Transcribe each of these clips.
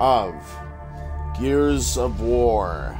of Gears of War.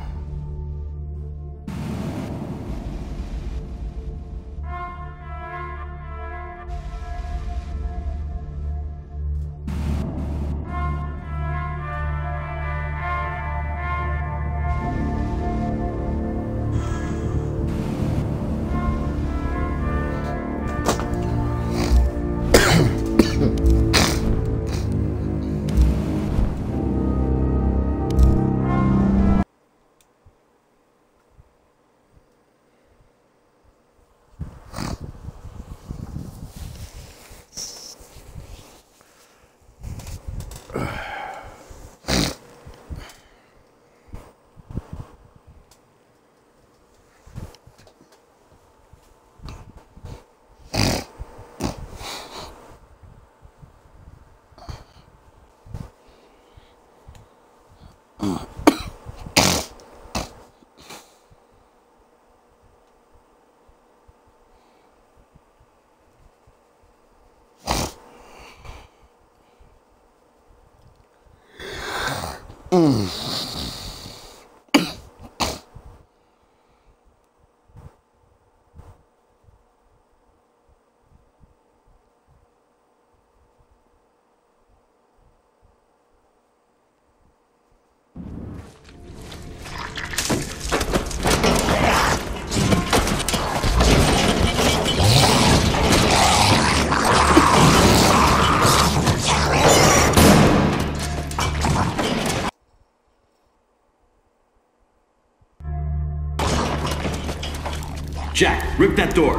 Jack, rip that door.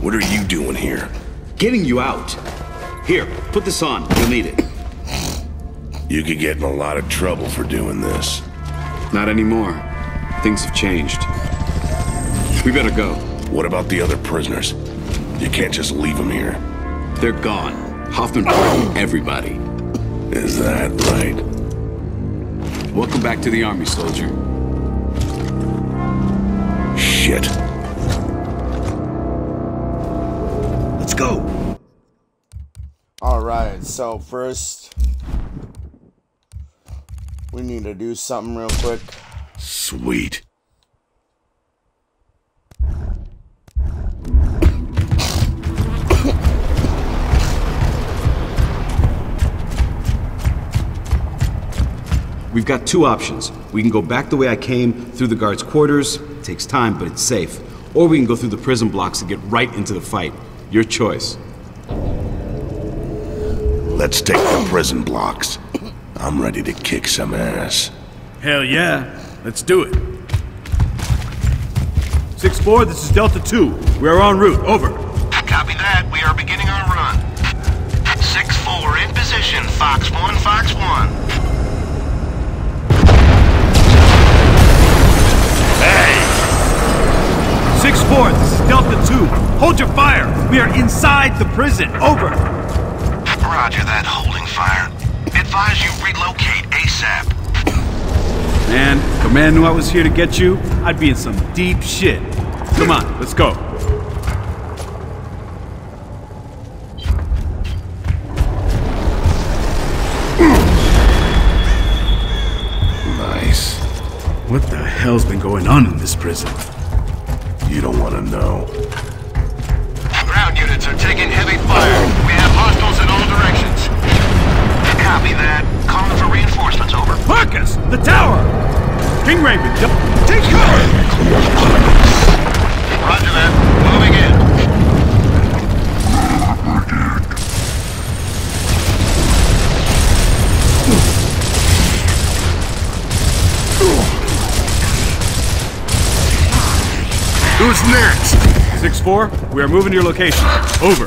What are you doing here? Getting you out. Here, put this on. You'll need it. You could get in a lot of trouble for doing this. Not anymore. Things have changed. We better go. What about the other prisoners? You can't just leave them here. They're gone. Hoffman pardoned everybody. Is that right? Welcome back to the army, soldier. Shit. Let's go! Alright, so first, we need to do something real quick. Sweet. We've got two options. We can go back the way I came, through the guards' quarters. It takes time, but it's safe. Or we can go through the prison blocks and get right into the fight. Your choice. Let's take the prison blocks. I'm ready to kick some ass. Hell yeah. Let's do it. 6-4, this is Delta 2. We are en route. Over. Copy that. We are beginning our run. 6-4 in position. Fox 1, Fox 1. Hey! 6-4, this is Delta 2. Hold your fire! We are inside the prison. Over. Roger that, holding fire. Advise you relocate ASAP. Man, if command knew I was here to get you, I'd be in some deep shit. Come on, let's go. What the hell's been going on in this prison? You don't want to know. Ground units are taking heavy fire. We have hostiles in all directions. Copy that. Calling for reinforcements, over. Marcus! The tower! King Raven, take cover! Roger that. Moving in. Who's next? 6-4, we are moving to your location. Over.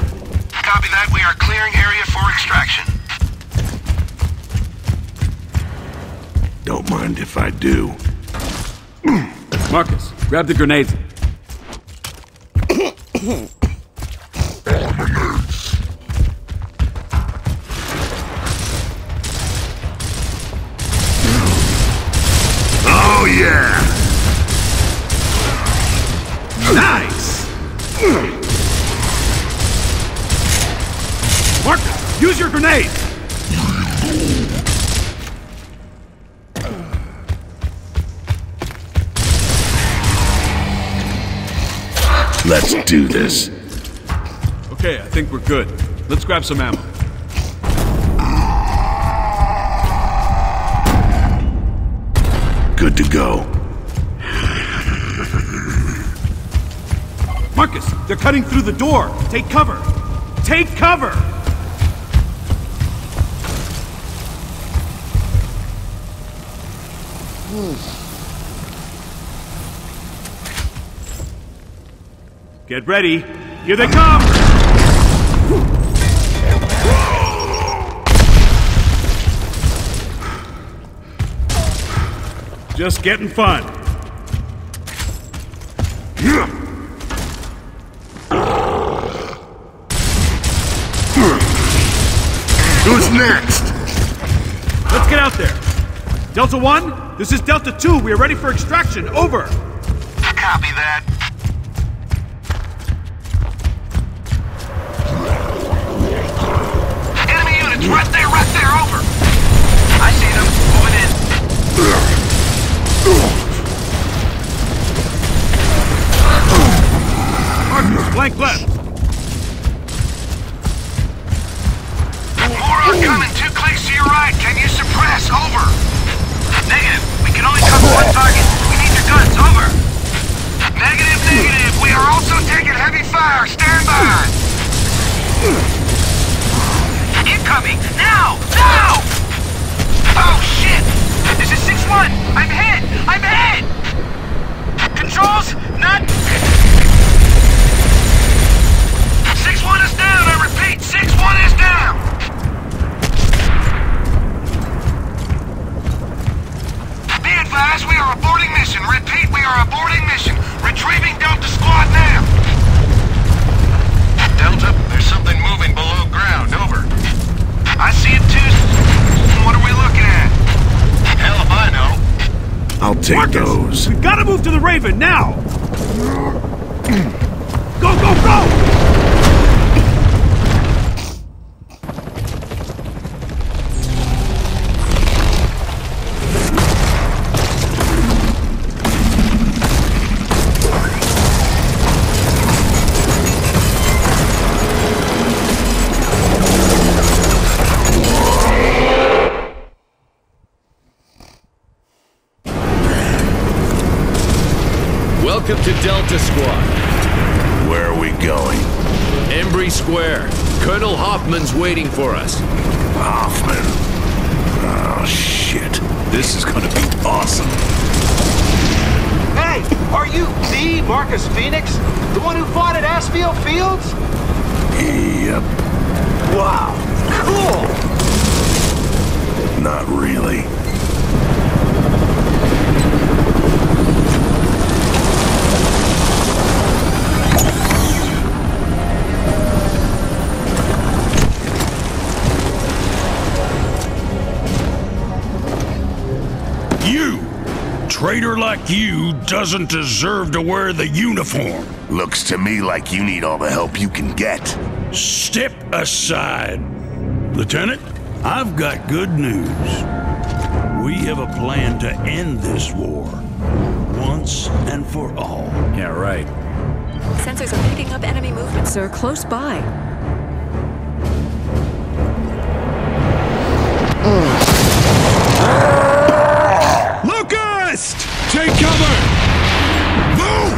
Copy that. We are clearing area for extraction. Don't mind if I do. Marcus, grab the grenades. Oh yeah! Nice! Marcus, use your grenade! Let's do this. Okay, I think we're good. Let's grab some ammo. Good to go. Marcus, they're cutting through the door. Take cover. Take cover! Get ready. Here they come! Just getting fun. Who's next? Let's get out there. Delta 1, this is Delta 2. We are ready for extraction. Over. Copy that. Right there, over! I see them, moving in. Marcus, flank left! More oncoming, 2 clicks to your right, can you suppress? Over! Negative, we can only cover one target, we need your guns, over! Negative, negative, we are also taking heavy fire, stand by! Incoming! Now! Now! Oh, shit! This is 6-1! I'm hit! I'm hit! Controls, not... 6-1 is down, I repeat! 6-1 is down! Be advised, we are aborting mission. Repeat, we are aborting mission. Retrieving Delta Squad now! Delta, there's something moving below ground, over. I see it too. What are we looking at? Hell if I know. I'll take Marcus, those. We've got to move to the Raven now. Go, go, to Delta Squad. Where are we going? Embry Square. Colonel Hoffman's waiting for us. Hoffman? Oh, shit. This is gonna be awesome. Hey, are you the Marcus Phoenix? The one who fought at Asphyll Fields? Yep. Wow, cool! Not really. Traitor like you doesn't deserve to wear the uniform. Looks to me like you need all the help you can get. Step aside. Lieutenant, I've got good news. We have a plan to end this war. Once and for all. Yeah, right. Sensors are picking up enemy movement, sir, close by. Take cover! Move!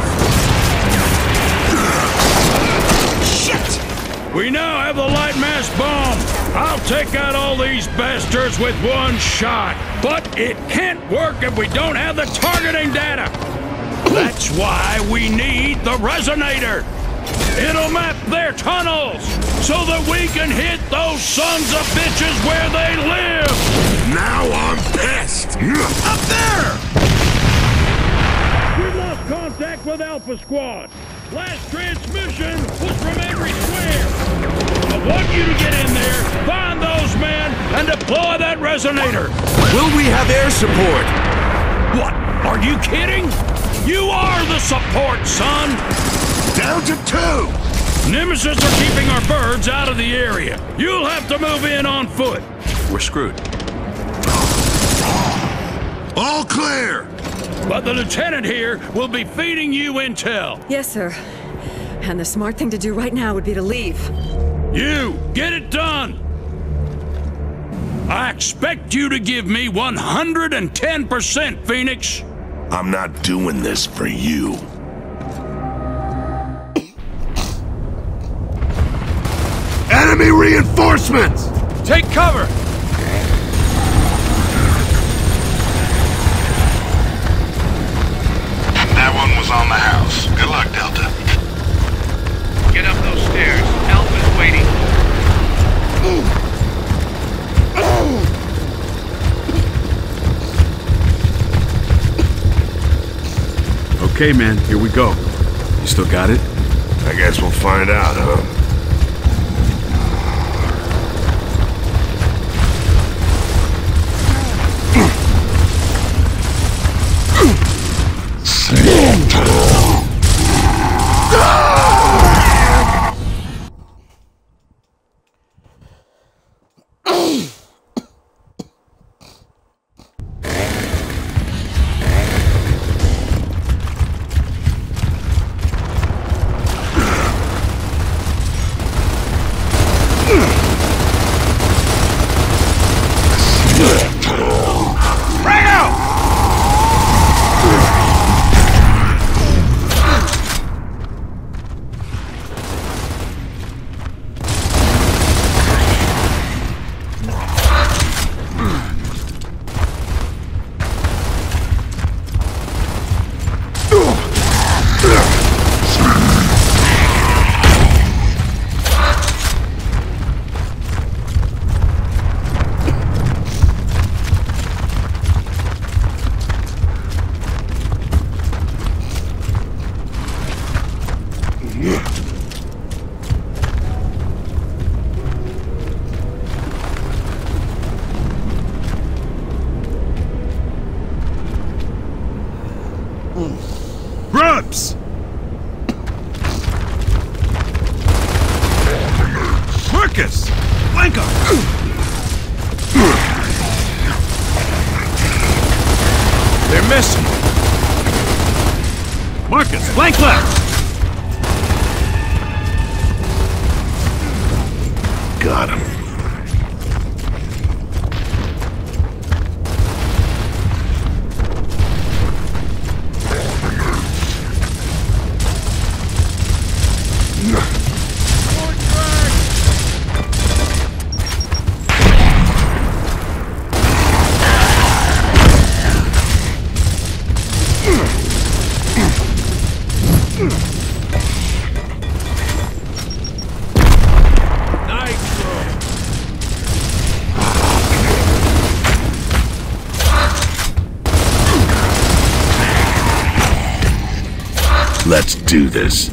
Shit! We now have the light mass bomb. I'll take out all these bastards with one shot. But it can't work if we don't have the targeting data. That's why we need the resonator. It'll map their tunnels so that we can hit those sons of bitches where they live. Now I'm pissed. Up there! Contact with Alpha Squad. Last transmission was from Embry Square. I want you to get in there, find those men, and deploy that resonator. Will we have air support? What? Are you kidding? You are the support, son! Down to 2! Nemesis are keeping our birds out of the area. You'll have to move in on foot. We're screwed. All clear! But the lieutenant here will be feeding you intel. Yes, sir. And the smart thing to do right now would be to leave. You! Get it done! I expect you to give me 110%, Phoenix! I'm not doing this for you. Enemy reinforcements! Take cover! That one was on the house. Good luck, Delta. Get up those stairs. Alpha's waiting. Ooh. Okay, man, here we go. You still got it? I guess we'll find out, huh? Let's do this.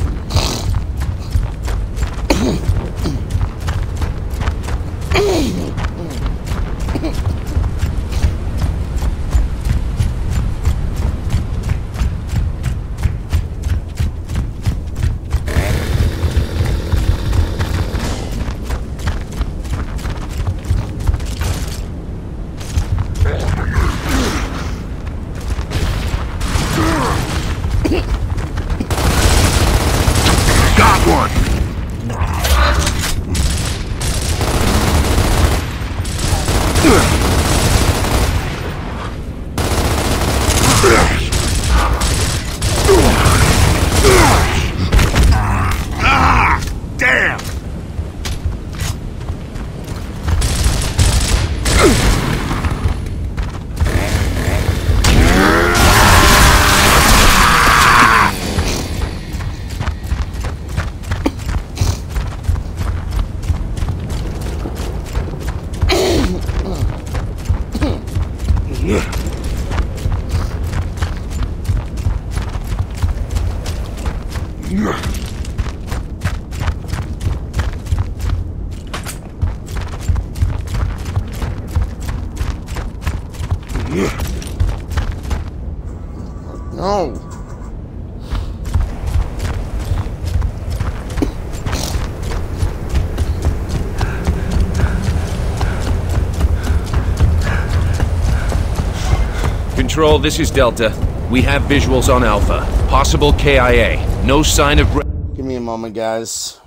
No! Control, this is Delta. We have visuals on Alpha. Possible KIA. No sign of... Give me a moment, guys.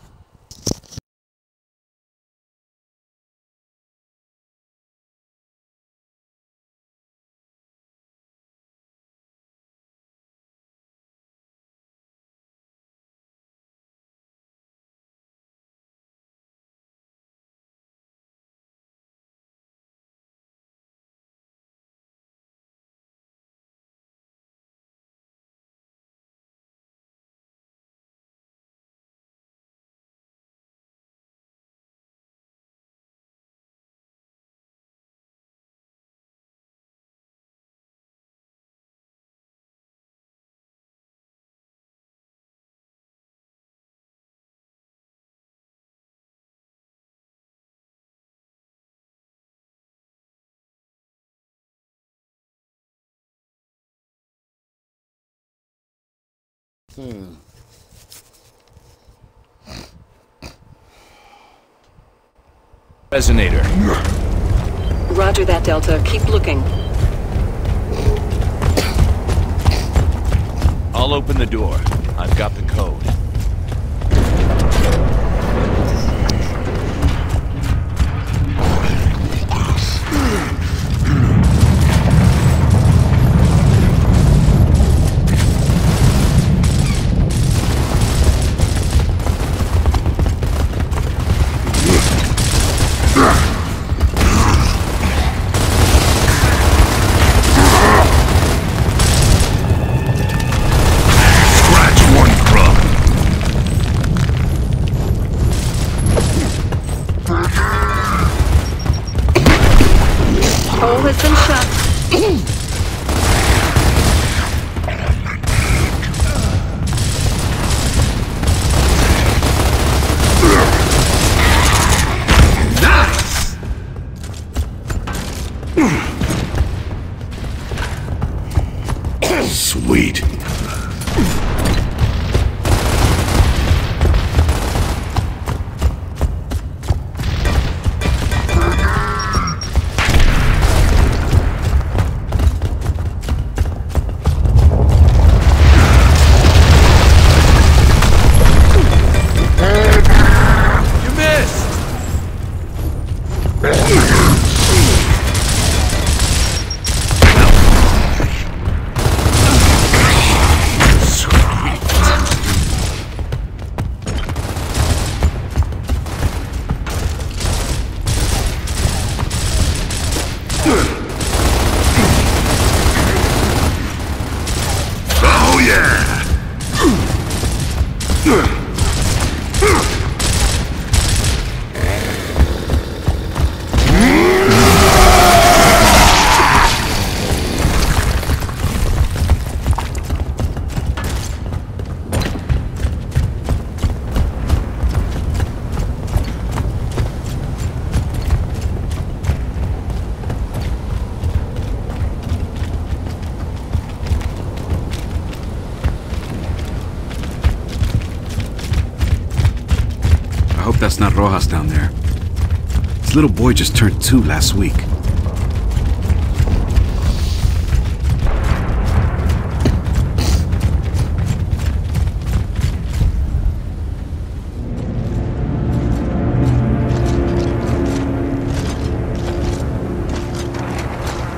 Resonator. Roger that, Delta. Keep looking. I'll open the door. I've got the code. That's not Rojas down there. His little boy just turned 2 last week.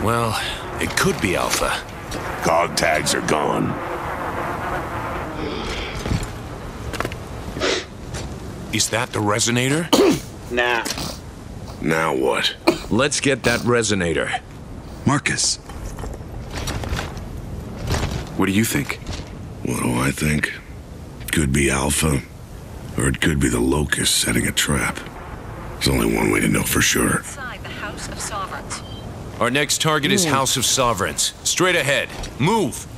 Well, it could be Alpha. Cog tags are gone. Is that the resonator? Nah. Now what? Let's get that resonator. Marcus. What do you think? What do I think? It could be Alpha, or it could be the Locust setting a trap. There's only one way to know for sure. Inside the House of Sovereigns. Our next target is House of Sovereigns. Straight ahead. Move!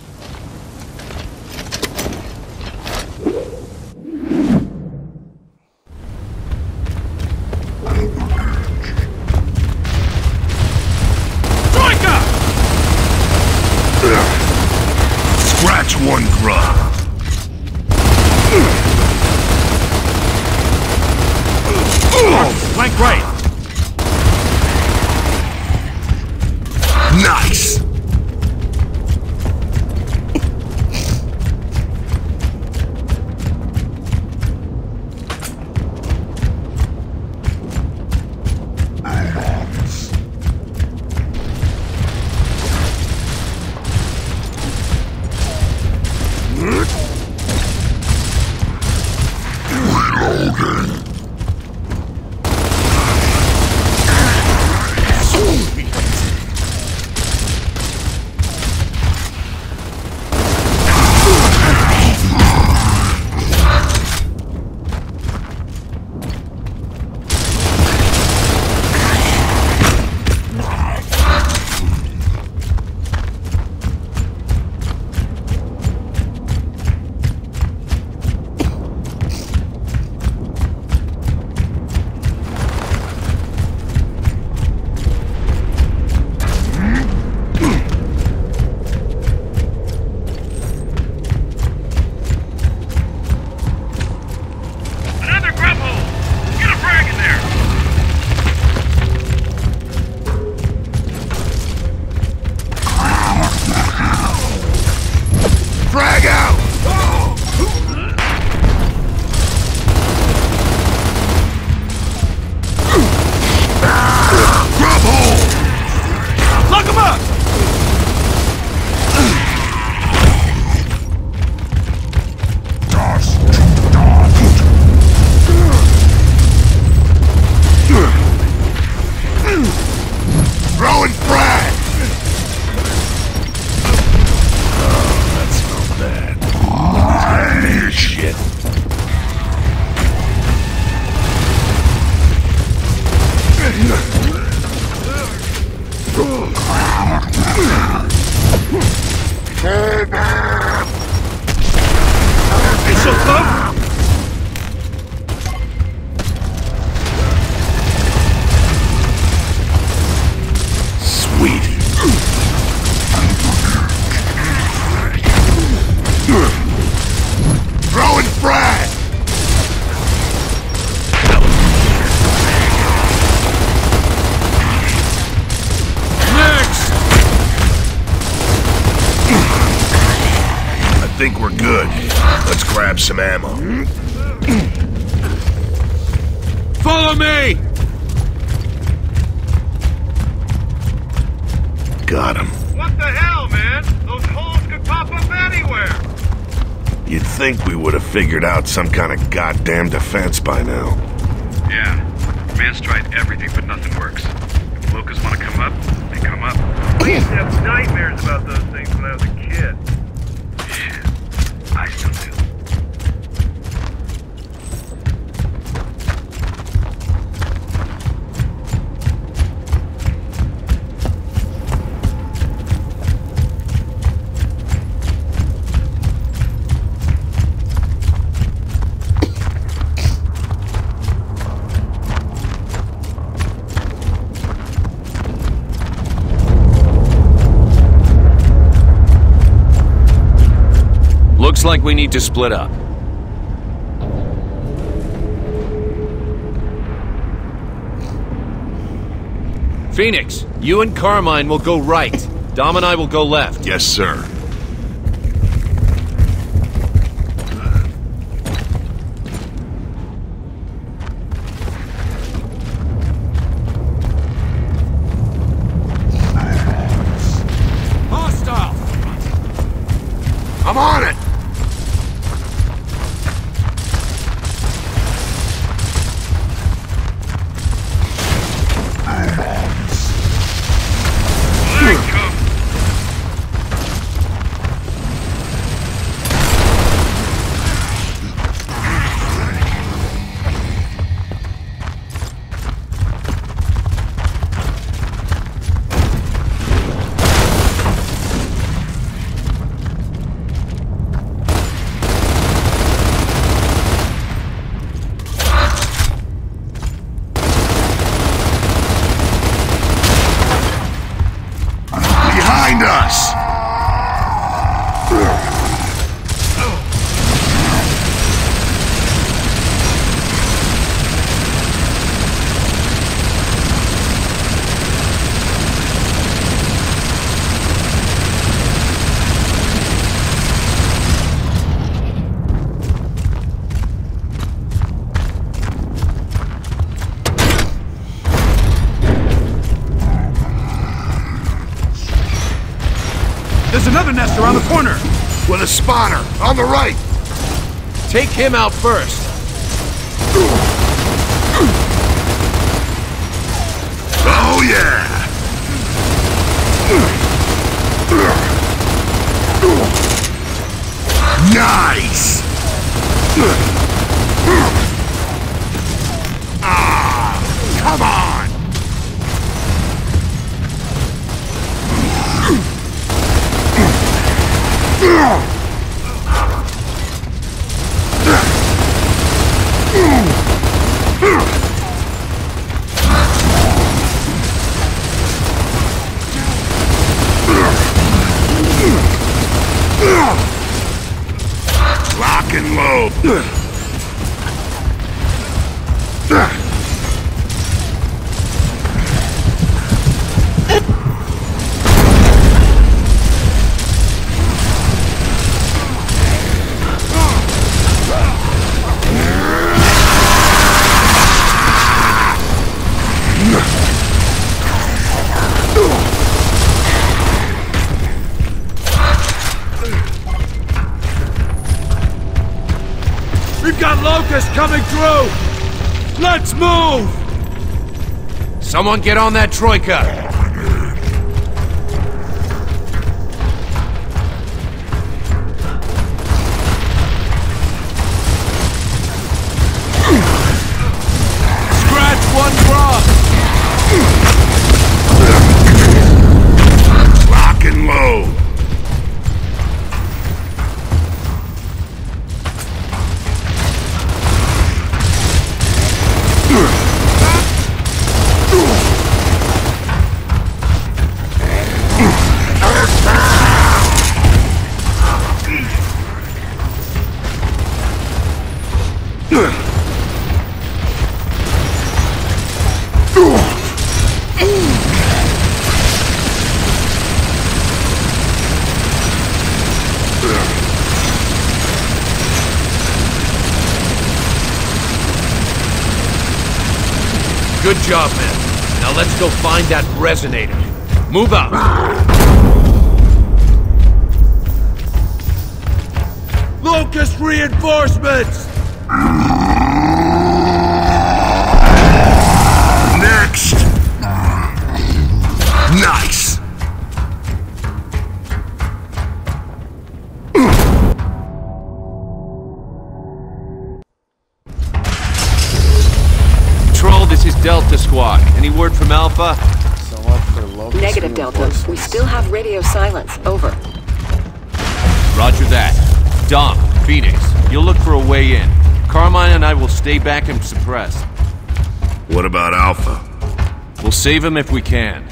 Nice! think we're good. Let's grab some ammo. Follow me! Got him. What the hell, man? Those holes could pop up anywhere! You'd think we would have figured out some kind of goddamn defense by now. Yeah. Man's tried everything, but nothing works. If Locust want to come up, they come up. I used to have nightmares about those things when I was a kid. Shit. I still do. Looks like we need to split up. Phoenix, you and Carmine will go right. Dom and I will go left. Yes, sir. Around the corner! With a spotter, on the right! Take him out first! Oh yeah! Nice! Ah! Come on! Lock and load. Coming through! Let's move! Someone get on that Troika! Scratch one drop! Lock and load! Good job, man. Now let's go find that resonator. Move out! Locust reinforcements! Next! Nice! Delta Squad. Any word from Alpha? So what for Locust? Negative, Delta. We still have radio silence. Over. Roger that. Dom, Phoenix, you'll look for a way in. Carmine and I will stay back and suppress. What about Alpha? We'll save him if we can.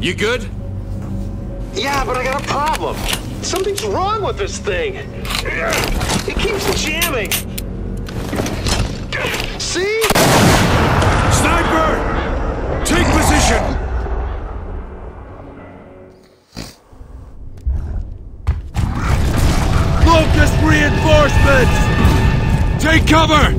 You good? Yeah, but I got a problem. Something's wrong with this thing. It keeps jamming. See? Sniper! Take position! Locust reinforcements! Take cover!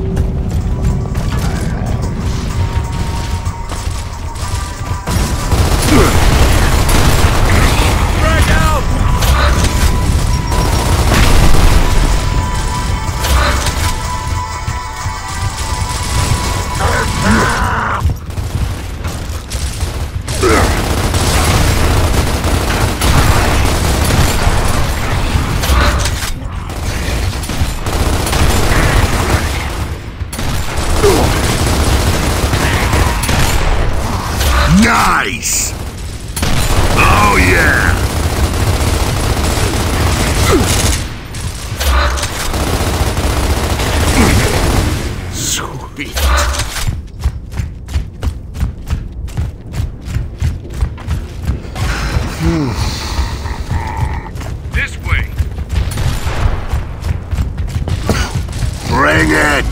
Bring it!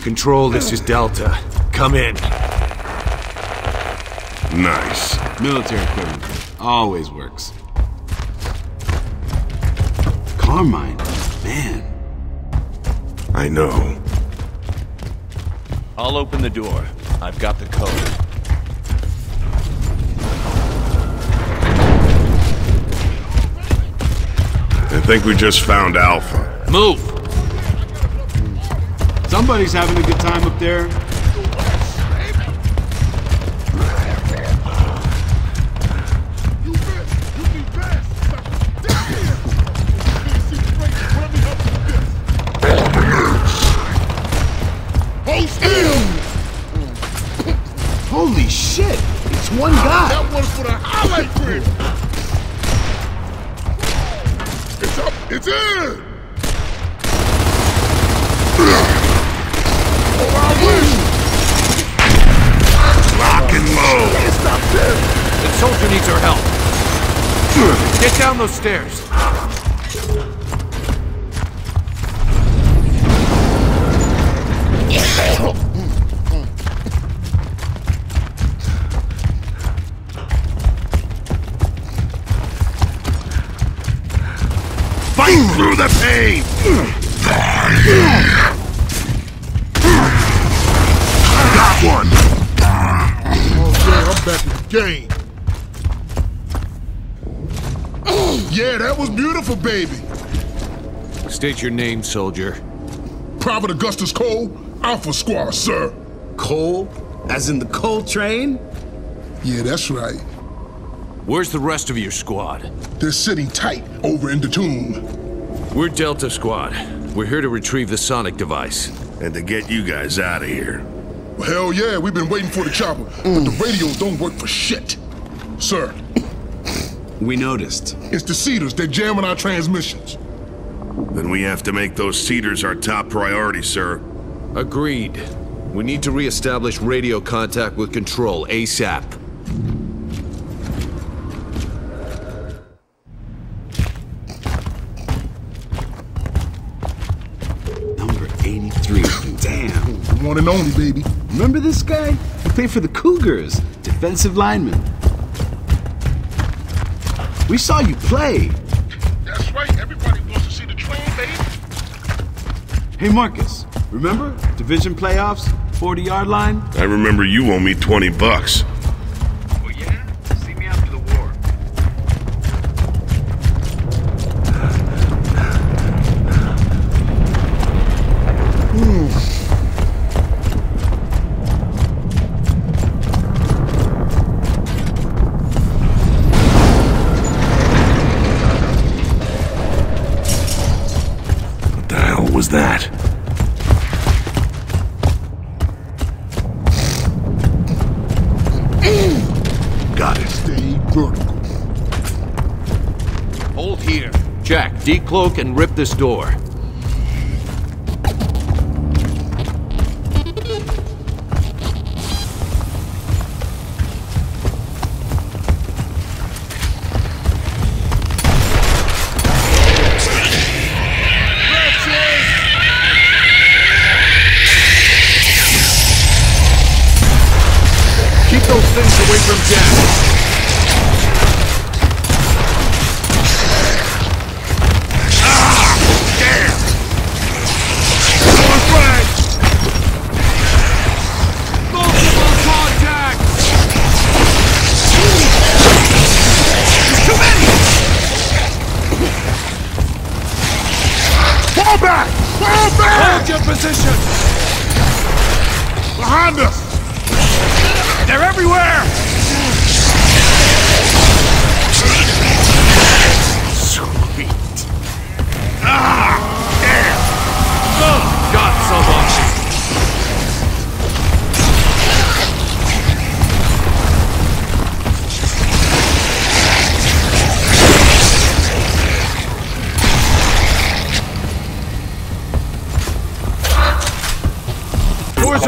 Control, this is Delta. Come in. Nice. Military equipment. Always works. Carmine, man. I know. I'll open the door. I've got the code. I think we just found Alpha. Move! Somebody's having a good time up there. Holy shit! It's one guy! That one's for the highlight grid! It's up! It's in! Oh, I wish! Lock and load! Can't stop them! The soldier needs our help! Get down those stairs! Through the pain! I got one! Oh yeah, I'm back in the game! Yeah, that was beautiful, baby! State your name, soldier. Private Augustus Cole, Alpha Squad, sir. Cole? As in the Cole train? Yeah, that's right. Where's the rest of your squad? They're sitting tight over in the tomb. We're Delta Squad. We're here to retrieve the sonic device. And to get you guys out of here. Well, hell yeah, we've been waiting for the chopper, but the radios don't work for shit. Sir. We noticed. It's the Seeders. They're jamming our transmissions. Then we have to make those Seeders our top priority, sir. Agreed. We need to re-establish radio contact with Control ASAP. One and only, baby. Remember this guy? He played for the Cougars, defensive lineman. We saw you play. That's right, everybody wants to see the train, baby. Hey, Marcus, remember? Division playoffs, 40-yard line? I remember you owe me 20 bucks. Oh, yeah? See me after the war. Was that? Got it. Stay vertical. Hold here. Jack, decloak and rip this door.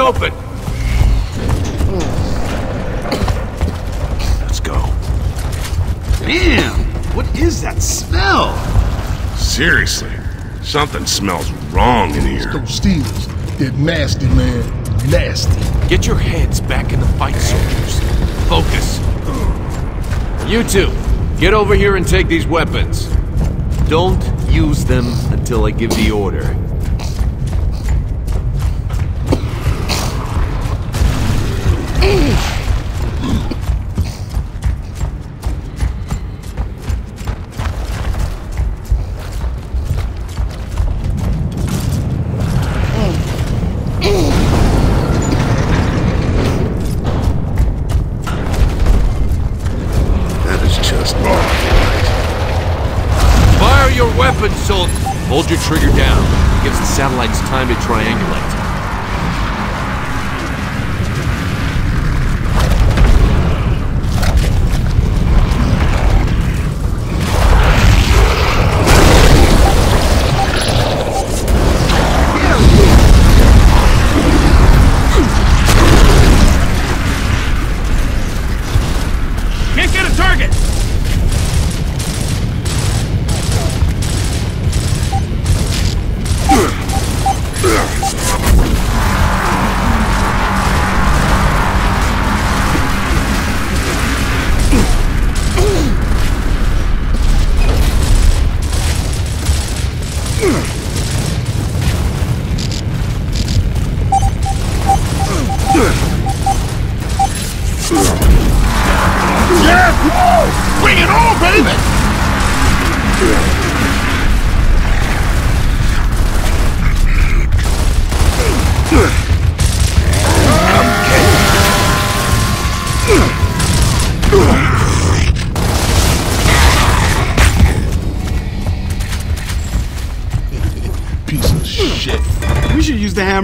Open. Let's go. Damn! What is that smell? Seriously, something smells wrong in here. Those Steelers. did nasty, man. Nasty. Get your heads back in the fight, soldiers. Focus. You two, get over here and take these weapons. Don't use them until I give the order. Hold your trigger down. It gives the satellites time to triangulate.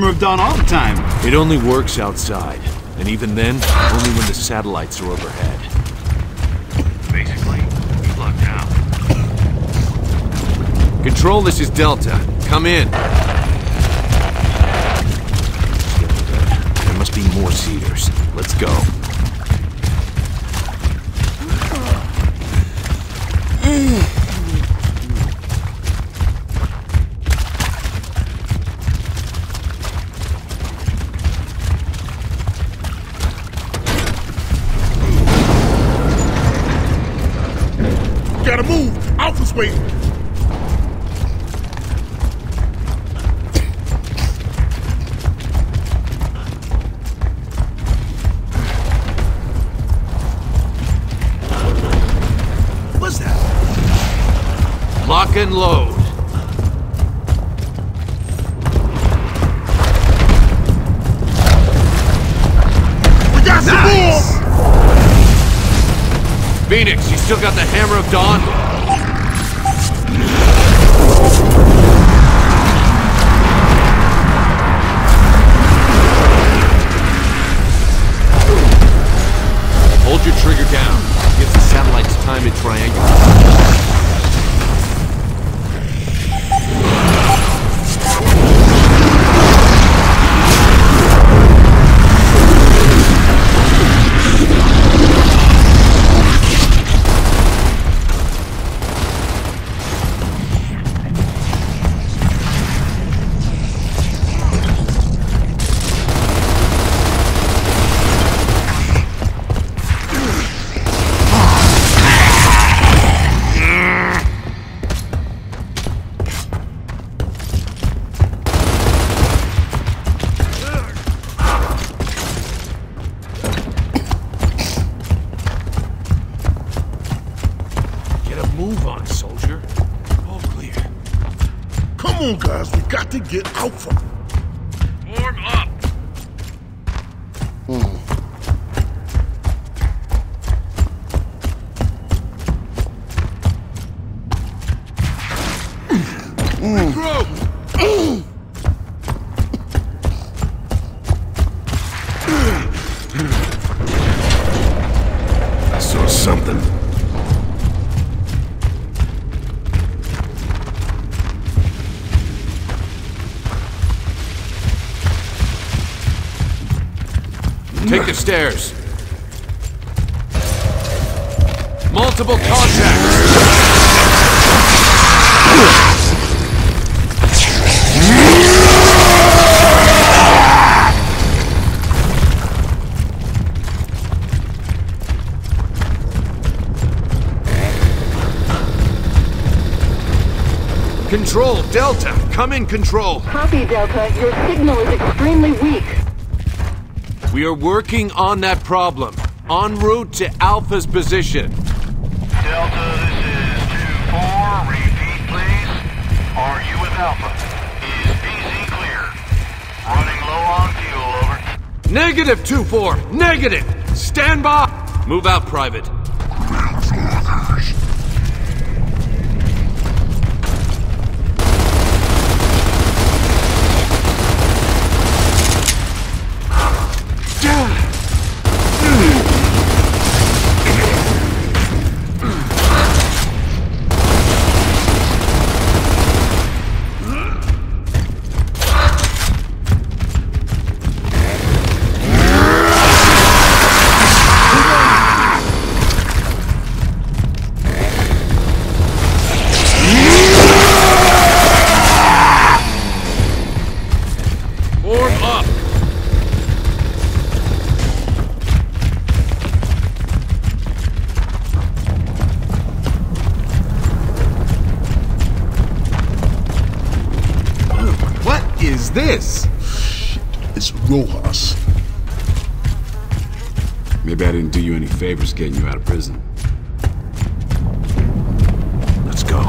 Of dawn all the time. It only works outside, and even then, only when the satellites are overhead. Basically, he's locked down. Control, this is Delta. Come in. There must be more Seeders. Let's go. Load. We got some more! Phoenix, you still got the Hammer of Dawn? Hold your trigger down. Gives the satellites time to triangulate. Get Alpha. Warm up. I saw something. Take the stairs. Multiple contacts. Control, Delta, come in control. Copy, Delta. Your signal is extremely weak. We are working on that problem. En route to Alpha's position. Delta, this is 2-4. Repeat, please. Are you with Alpha? Is BZ clear? Running low on fuel, over. Negative, 2-4. Negative. Stand by. Move out, Private. This? It's Rojas. Maybe I didn't do you any favors getting you out of prison. Let's go.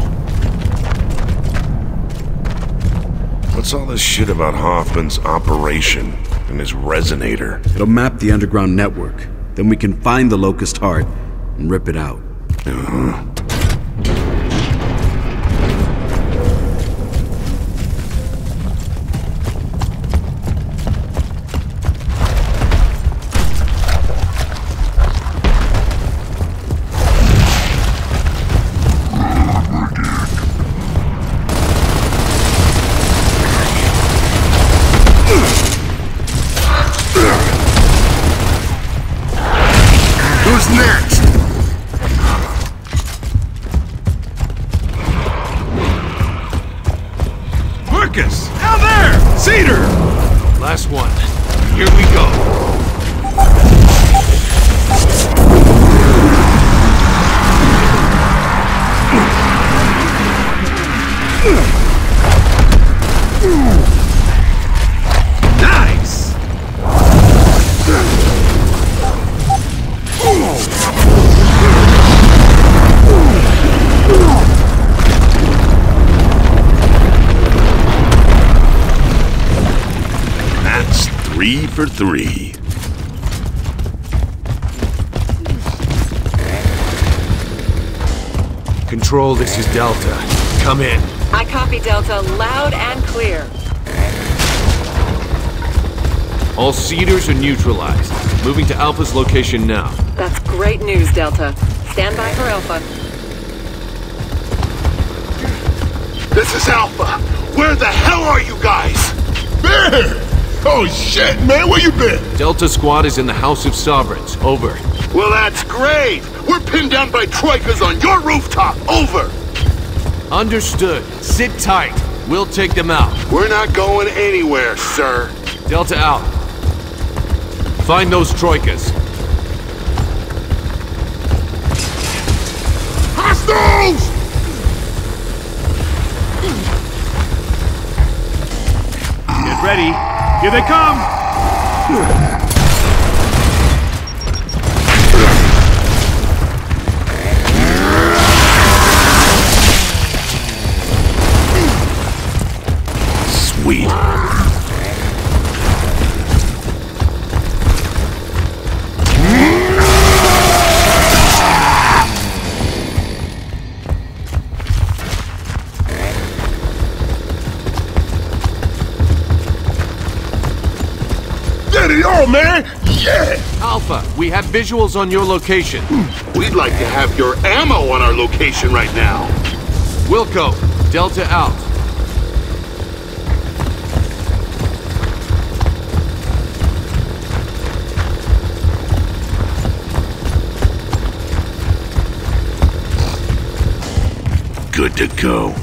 What's all this shit about Hoffman's operation and his resonator? It'll map the underground network. Then we can find the Locust heart and rip it out. Uh-huh. For three. Control, this is Delta. Come in. I copy, Delta, loud and clear. All Seeders are neutralized. Moving to Alpha's location now. That's great news, Delta. Stand by for Alpha. This is Alpha. Where the hell are you guys? Baird! Oh shit, man, where you been? Delta Squad is in the House of Sovereigns, over. Well, that's great! We're pinned down by Troikas on your rooftop, over! Understood. Sit tight. We'll take them out. We're not going anywhere, sir. Delta out. Find those Troikas. Hostiles! Get ready. Here they come! Sweet. Man. Yeah! Alpha, we have visuals on your location. We'd like to have your ammo on our location right now. Wilco, Delta out. Good to go.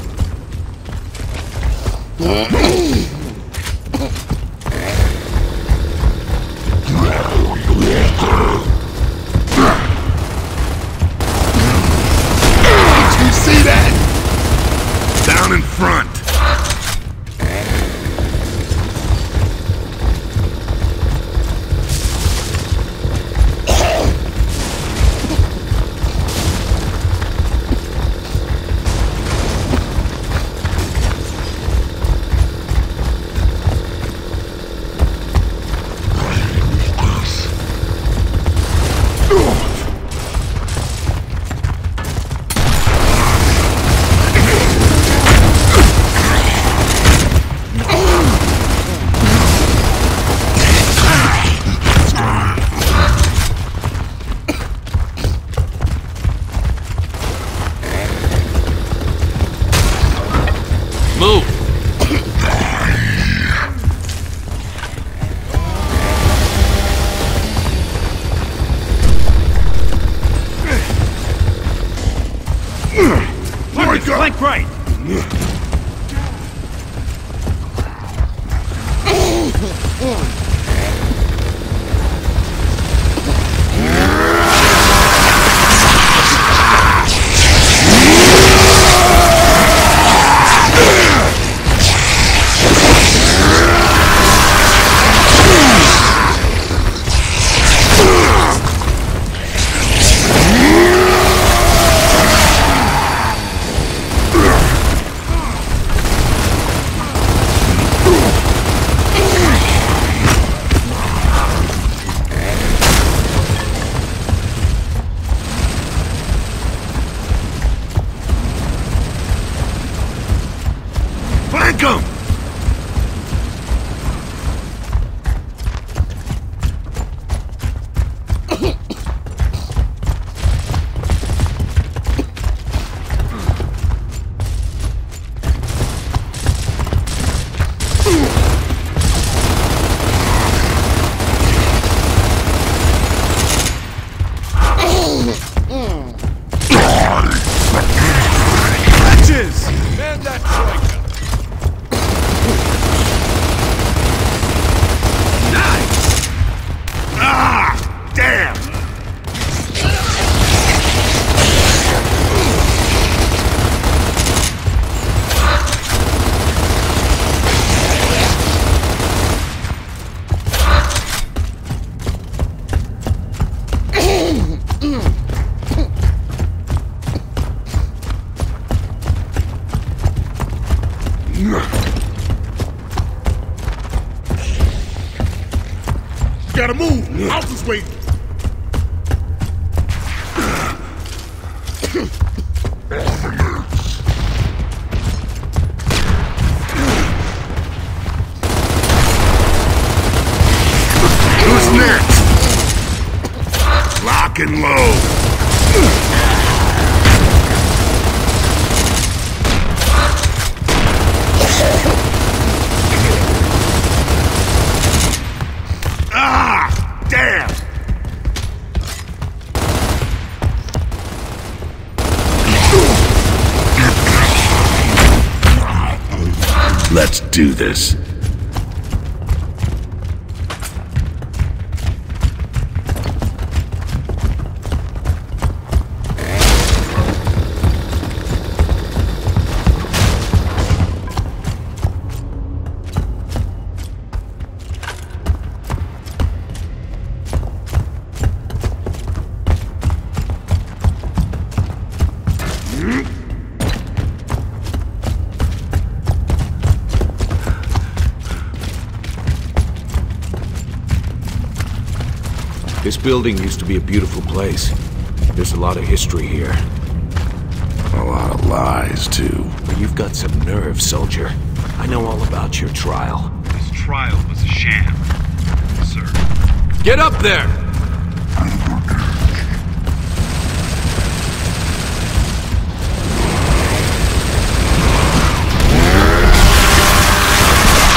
Front. Right. Gotta move! Out this way! Who's next? Lock and load! Let's do this. This building used to be a beautiful place. There's a lot of history here. A lot of lies, too. But you've got some nerve, soldier. I know all about your trial. This trial was a sham, sir. Get up there!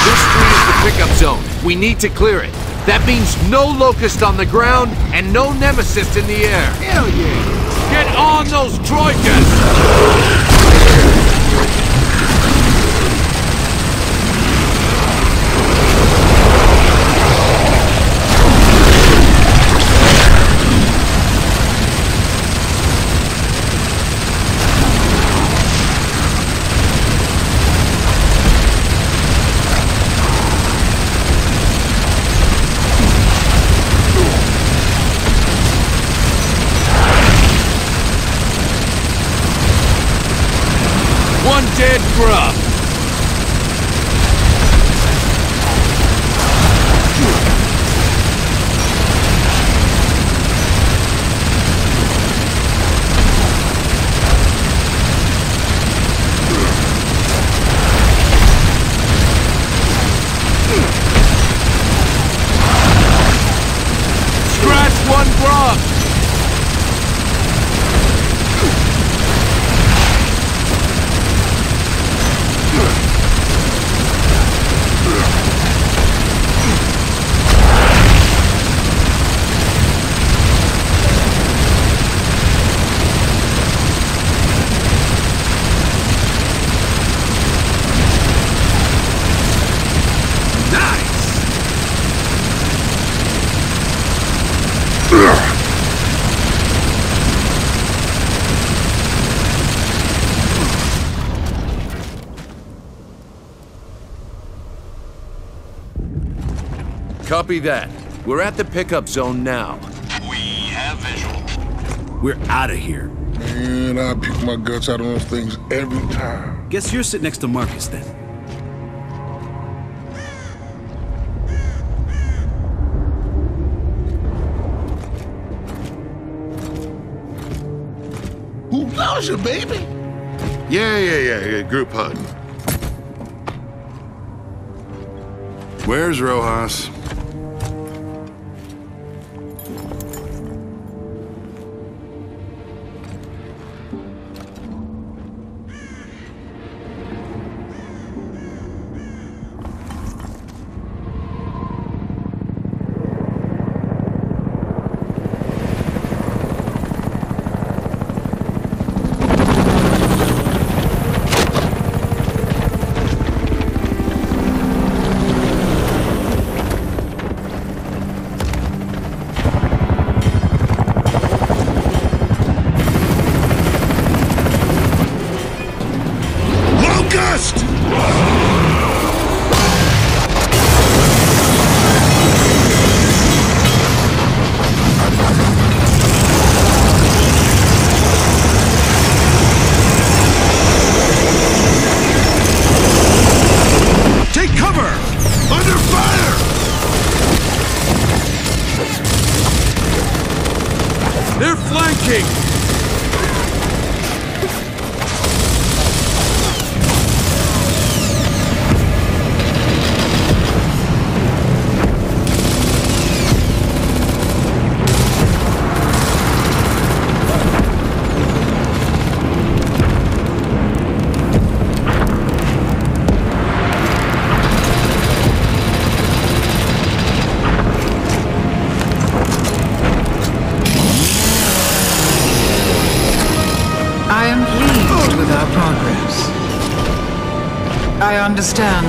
This street is the pickup zone. We need to clear it. That means no Locust on the ground, and no Nemesis in the air. Hell yeah! Get on those Troikas! Copy that. We're at the pickup zone now. We have visual. We're out of here. Man, I pick my guts out of those things every time. Guess you're sitting next to Marcus then. Who knows you, baby? Yeah, group hug. Where's Rojas?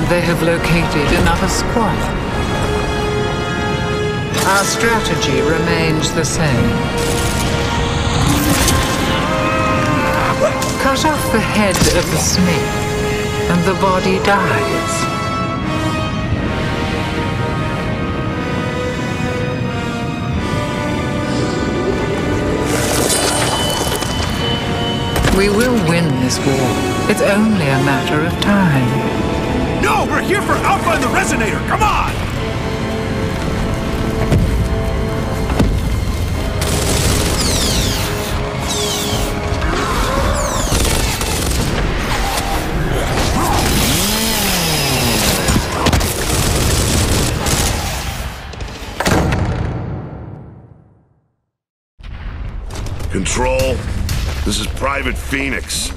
They have located another squad. Our strategy remains the same. Cut off the head of the snake, and the body dies. We will win this war. It's only a matter of time. No! We're here for Alpha and the Resonator! Come on! Control, this is Private Phoenix.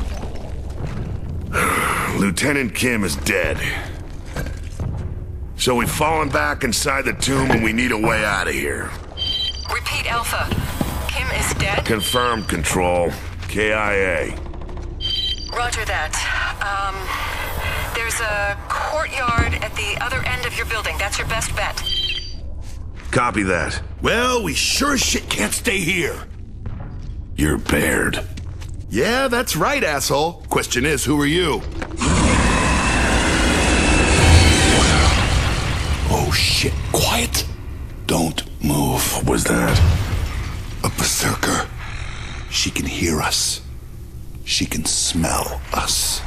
Lieutenant Kim is dead. So we've fallen back inside the tomb and we need a way out of here. Repeat, Alpha. Kim is dead? Confirmed, Control. KIA. Roger that. There's a courtyard at the other end of your building. That's your best bet. Copy that. Well, we sure as shit can't stay here. You're Baird. Yeah, that's right, asshole. Question is, who are you? Oh shit, quiet! Don't move. What was that? A berserker. She can hear us. She can smell us.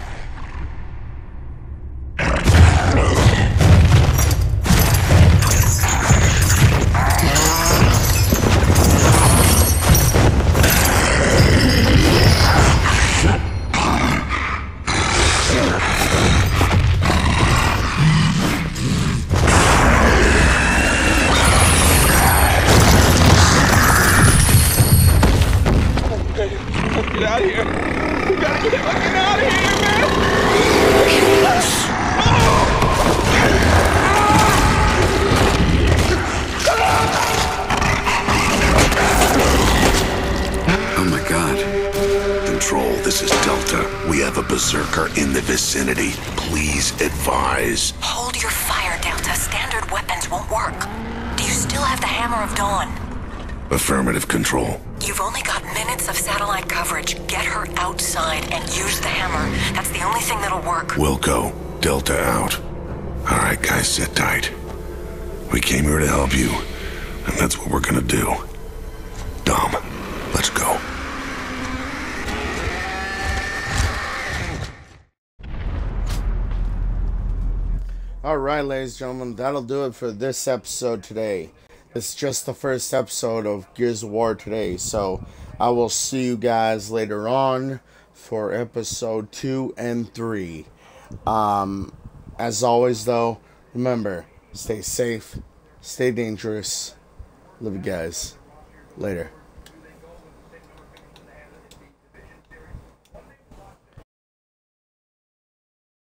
Berserker in the vicinity. Please advise. Hold your fire, Delta. Standard weapons won't work. Do you still have the Hammer of Dawn? Affirmative, Control. You've only got minutes of satellite coverage. Get her outside and use the hammer. That's the only thing that'll work. Will go. Delta out. All right, guys, sit tight. We came here to help you, and that's what we're gonna do. Dom, let's go. Alright, ladies and gentlemen, that'll do it for this episode today. It's just the first episode of Gears of War today, so I will see you guys later on for episode 2 and 3. As always, though, remember, stay safe, stay dangerous. Love you guys. Later.